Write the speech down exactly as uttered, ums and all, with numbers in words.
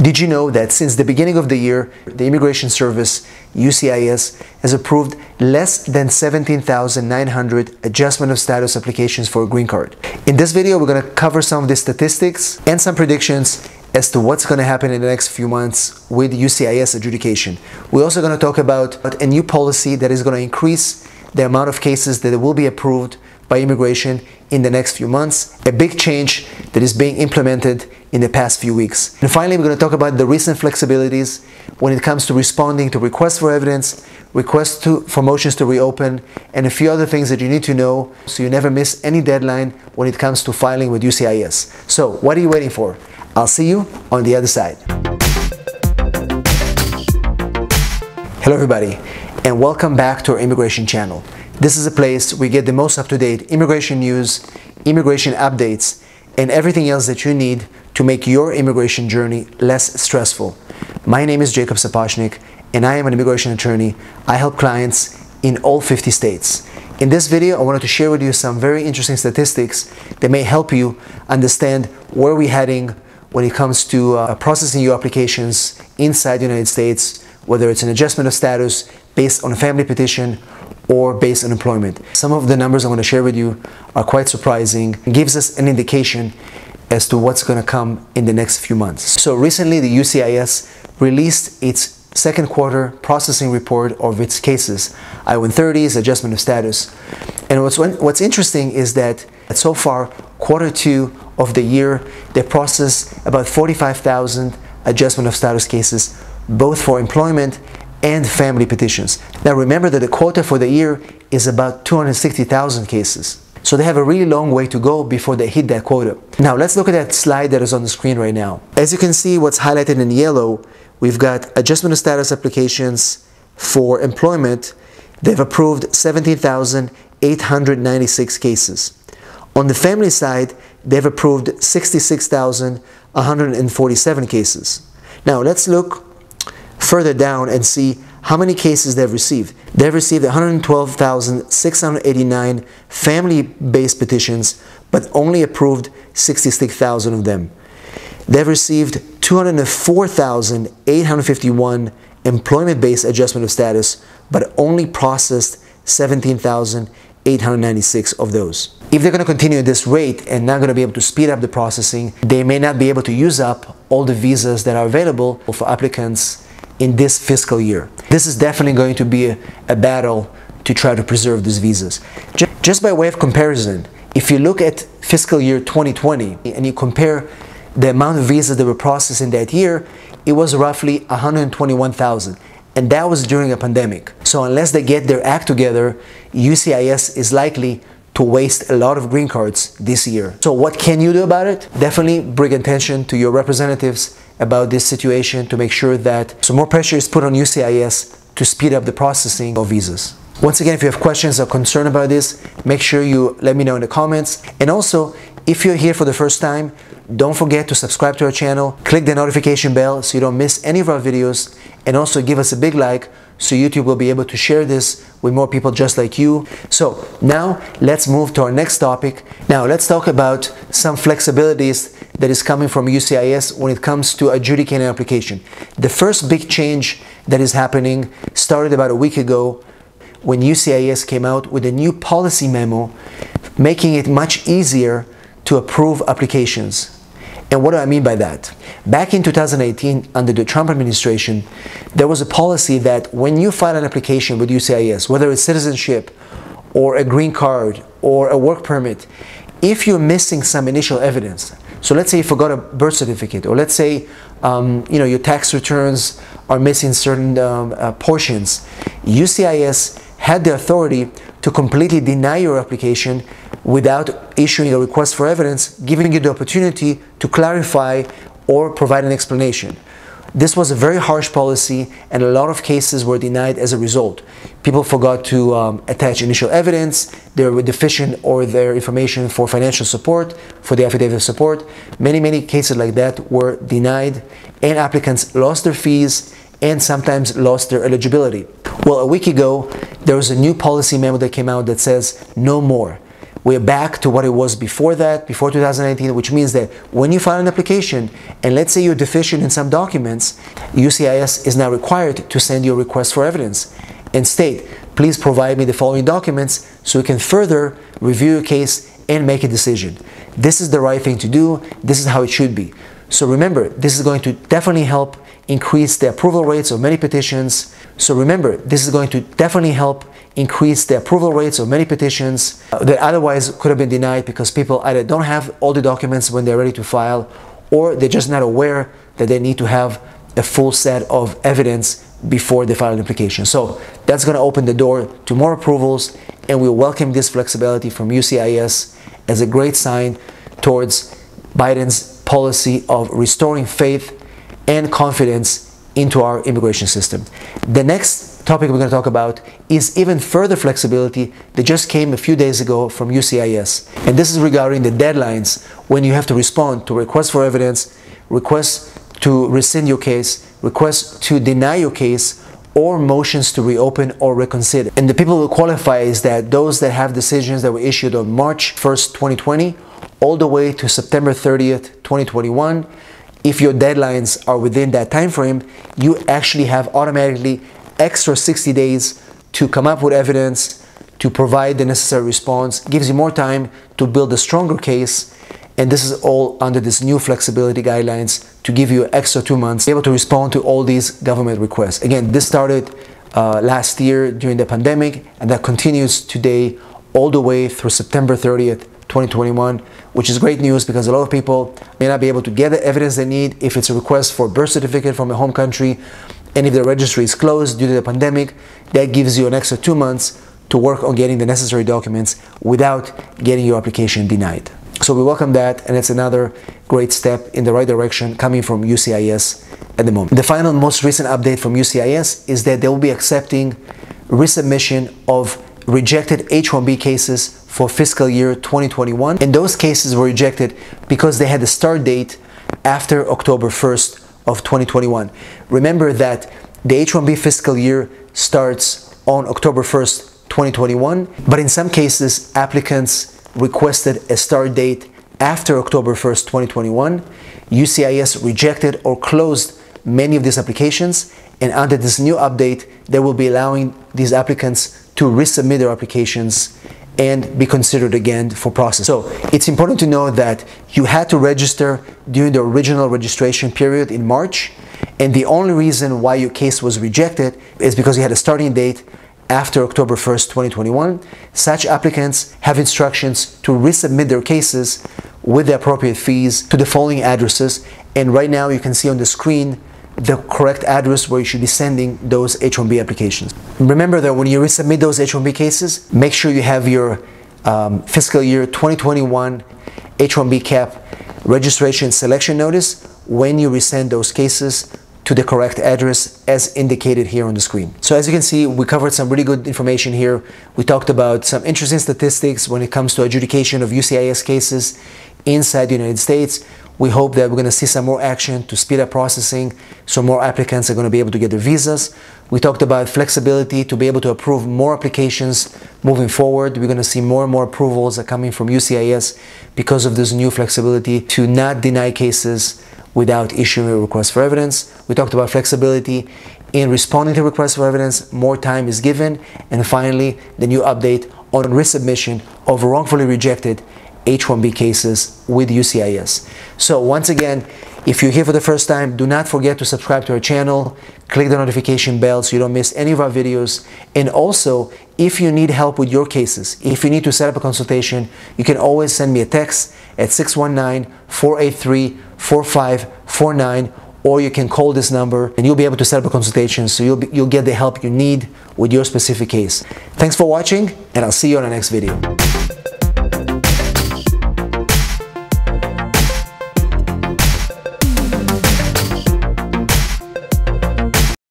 Did you know that since the beginning of the year, the Immigration Service, U S C I S, has approved less than seventeen thousand nine hundred adjustment of status applications for a green card? In this video, we're going to cover some of the statistics and some predictions as to what's going to happen in the next few months with U S C I S adjudication. We're also going to talk about a new policy that is going to increase the amount of cases that will be approved by immigration in the next few months, a big change that is being implemented in the past few weeks. And finally, we're going to talk about the recent flexibilities when it comes to responding to requests for evidence, requests to, for motions to reopen, and a few other things that you need to know so you never miss any deadline when it comes to filing with U S C I S. So, what are you waiting for? I'll see you on the other side. Hello everybody, and welcome back to our immigration channel. This is a place we get the most up-to-date immigration news, immigration updates, and everything else that you need to make your immigration journey less stressful. My name is Jacob Sapochnik, and I am an immigration attorney. I help clients in all fifty states. In this video, I wanted to share with you some very interesting statistics that may help you understand where we're heading when it comes to uh, processing your applications inside the United States, whether it's an adjustment of status based on a family petition or based on employment. Some of the numbers I'm going to share with you are quite surprising and gives us an indication as to what's going to come in the next few months. So recently, the U S C I S released its second quarter processing report of its cases, I one thirties, adjustment of status. And what's, what's interesting is that so far, quarter two of the year, they processed about forty-five thousand adjustment of status cases, both for employment and family petitions. Now remember that the quota for the year is about two hundred sixty thousand cases. So they have a really long way to go before they hit that quota. Now let's look at that slide that is on the screen right now. As you can see, what's highlighted in yellow, we've got adjustment of status applications for employment. They've approved seventeen thousand eight hundred ninety-six cases. On the family side, they've approved sixty-six thousand one hundred forty-seven cases. Now let's look further down and see how many cases they've received. They've received one hundred twelve thousand six hundred eighty-nine family-based petitions, but only approved sixty-six thousand of them. They've received two hundred four thousand eight hundred fifty-one employment-based adjustment of status, but only processed seventeen thousand eight hundred ninety-six of those. If they're going to continue at this rate and not going to be able to speed up the processing, they may not be able to use up all the visas that are available for applicants in this fiscal year. This is definitely going to be a, a battle to try to preserve these visas. Just by way of comparison, if you look at fiscal year twenty twenty and you compare the amount of visas that were processed in that year, it was roughly one hundred twenty-one thousand. And that was during a pandemic. So unless they get their act together, U S C I S is likely to waste a lot of green cards this year. So what can you do about it? Definitely bring attention to your representatives about this situation to make sure that some more pressure is put on U S C I S to speed up the processing of visas. Once again, if you have questions or concern about this, make sure you let me know in the comments. And also, if you're here for the first time, don't forget to subscribe to our channel, click the notification bell so you don't miss any of our videos, and also give us a big like so YouTube will be able to share this with more people just like you. So now let's move to our next topic. Now let's talk about some flexibilities that is coming from U S C I S when it comes to adjudicating an application. The first big change that is happening started about a week ago when U S C I S came out with a new policy memo making it much easier to approve applications. And what do I mean by that? Back in two thousand eighteen, under the Trump administration, there was a policy that when you file an application with U S C I S, whether it's citizenship or a green card or a work permit, if you're missing some initial evidence, so let's say you forgot a birth certificate, or let's say um, you know, your tax returns are missing certain um, uh, portions, U S C I S had the authority to completely deny your application without issuing a request for evidence, giving you the opportunity to clarify or provide an explanation. This was a very harsh policy, and a lot of cases were denied as a result. People forgot to um, attach initial evidence, they were deficient or their information for financial support, for the affidavit of support. Many, many cases like that were denied, and applicants lost their fees and sometimes lost their eligibility. Well, a week ago, there was a new policy memo that came out that says no more. we're back to what it was before that, before two thousand nineteen, which means that when you file an application, and let's say you're deficient in some documents, U S C I S is now required to send you a request for evidence and state, please provide me the following documents so we can further review your case and make a decision. This is the right thing to do. This is how it should be. So remember, this is going to definitely help increase the approval rates of many petitions. So remember, this is going to definitely help increase the approval rates of many petitions that otherwise could have been denied because people either don't have all the documents when they're ready to file, or they're just not aware that they need to have a full set of evidence before they file an application. So that's going to open the door to more approvals, and we welcome this flexibility from U S C I S as a great sign towards Biden's policy of restoring faith and confidence into our immigration system. The next topic we're going to talk about is even further flexibility that just came a few days ago from U S C I S. And this is regarding the deadlines when you have to respond to requests for evidence, requests to rescind your case, requests to deny your case, or motions to reopen or reconsider. And the people who qualify is that those that have decisions that were issued on March first, twenty twenty, all the way to September thirtieth, twenty twenty-one, if your deadlines are within that time frame, you actually have automatically extra sixty days to come up with evidence, to provide the necessary response. It gives you more time to build a stronger case, and this is all under this new flexibility guidelines to give you extra two months to be able to respond to all these government requests. Again, this started uh, last year during the pandemic, and that continues today all the way through September thirtieth, twenty twenty-one, which is great news because a lot of people may not be able to get the evidence they need if it's a request for a birth certificate from a home country, and if the registry is closed due to the pandemic, that gives you an extra two months to work on getting the necessary documents without getting your application denied. So we welcome that, and it's another great step in the right direction coming from U S C I S at the moment. The final most recent update from U S C I S is that they will be accepting resubmission of rejected H one B cases for fiscal year twenty twenty-one, and those cases were rejected because they had a start date after October first of twenty twenty-one. Remember that the H one B fiscal year starts on October first, twenty twenty-one, but in some cases applicants requested a start date after October first, twenty twenty-one. U S C I S rejected or closed many of these applications, and under this new update they will be allowing these applicants to resubmit their applications and be considered again for process. So it's important to know that you had to register during the original registration period in March, and the only reason why your case was rejected is because you had a starting date after October first, twenty twenty-one. Such applicants have instructions to resubmit their cases with the appropriate fees to the following addresses, and right now you can see on the screen the correct address where you should be sending those H one B applications. Remember that when you resubmit those H one B cases, make sure you have your um, fiscal year twenty twenty-one H one B cap registration selection notice when you resend those cases to the correct address as indicated here on the screen. So as you can see, we covered some really good information here. We talked about some interesting statistics when it comes to adjudication of U S C I S cases inside the United States. We hope that we're going to see some more action to speed up processing, so more applicants are going to be able to get their visas. We talked about flexibility to be able to approve more applications moving forward. We're going to see more and more approvals that are coming from U S C I S because of this new flexibility to not deny cases without issuing a request for evidence. We talked about flexibility in responding to requests for evidence. More time is given. And finally, the new update on resubmission of wrongfully rejected H one B cases with U S C I S. So once again, if you're here for the first time, do not forget to subscribe to our channel, click the notification bell so you don't miss any of our videos. And also, if you need help with your cases, if you need to set up a consultation, you can always send me a text at six one nine, four eight three, four five four nine, or you can call this number and you'll be able to set up a consultation, so you'll, be, you'll get the help you need with your specific case. Thanks for watching, and I'll see you on the next video.